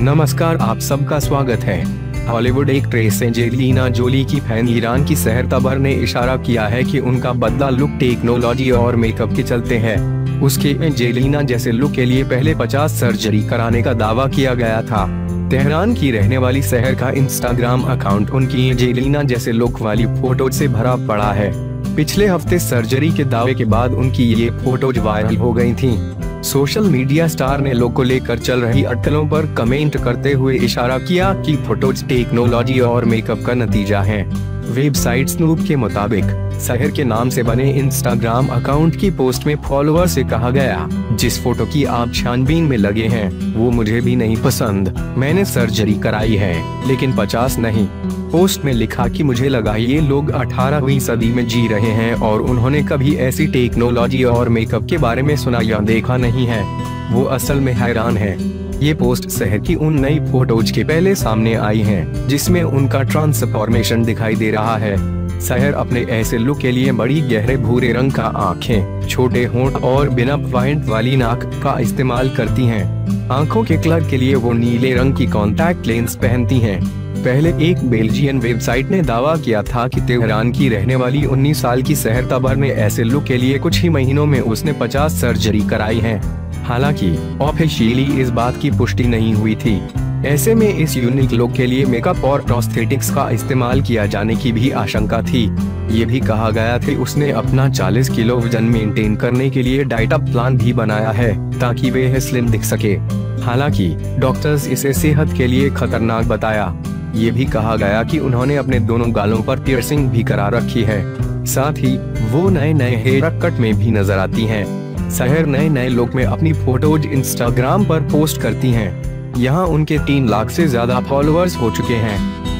नमस्कार, आप सबका स्वागत है। हॉलीवुड एक्ट्रेस एंजेलिना जोली की फैन ईरान की सहर तबर ने इशारा किया है कि उनका बदला लुक टेक्नोलॉजी और मेकअप के चलते है। उसके एंजेलिना जैसे लुक के लिए पहले 50 सर्जरी कराने का दावा किया गया था। तेहरान की रहने वाली सहर का इंस्टाग्राम अकाउंट उनकी एंजेलिना जैसे लुक वाली फोटो से भरा पड़ा है। पिछले हफ्ते सर्जरी के दावे के बाद उनकी ये फोटोज वायरल हो गई थीं। सोशल मीडिया स्टार ने लोग को लेकर चल रही अटकलों पर कमेंट करते हुए इशारा किया कि फोटोज टेक्नोलॉजी और मेकअप का नतीजा है। वेबसाइट स्नूप के मुताबिक सहर के नाम से बने इंस्टाग्राम अकाउंट की पोस्ट में फॉलोअर से कहा गया, जिस फोटो की आप छानबीन में लगे हैं वो मुझे भी नहीं पसंद। मैंने सर्जरी कराई है, लेकिन 50 नहीं। पोस्ट में लिखा कि मुझे लगा ये लोग 18वीं सदी में जी रहे हैं और उन्होंने कभी ऐसी टेक्नोलॉजी और मेकअप के बारे में सुना या देखा नहीं है। वो असल में हैरान है। ये पोस्ट सहर की उन नई फोटोज के पहले सामने आई हैं, जिसमें उनका ट्रांसफॉर्मेशन दिखाई दे रहा है। सहर अपने ऐसे लुक के लिए बड़ी गहरे भूरे रंग का आंखें, छोटे होंठ और बिना पॉइंट वाली नाक का इस्तेमाल करती हैं। आंखों के कलर के लिए वो नीले रंग की कॉन्टैक्ट लेंस पहनती हैं। पहले एक बेल्जियन वेबसाइट ने दावा किया था कि तेहरान की रहने वाली 19 साल की सहर तबर ने ऐसे लुक के लिए कुछ ही महीनों में उसने 50 सर्जरी कराई है। हालांकि ऑफिशियली इस बात की पुष्टि नहीं हुई थी। ऐसे में इस यूनिक लुक के लिए मेकअप और प्रोस्थेटिक्स का इस्तेमाल किया जाने की भी आशंका थी। ये भी कहा गया था उसने अपना 40 किलो वजन मेंटेन करने के लिए डाइट प्लान भी बनाया है, ताकि वह स्लिम दिख सके। हालांकि डॉक्टर्स इसे सेहत के लिए खतरनाक बताया। ये भी कहा गया कि उन्होंने अपने दोनों गालों पर पियर्सिंग भी करा रखी है। साथ ही वो नए नए हेयर कट में भी नजर आती है। सहर नए नए लुक में अपनी फोटोज इंस्टाग्राम पर पोस्ट करती हैं। यहाँ उनके 3 लाख से ज्यादा फॉलोअर्स हो चुके हैं।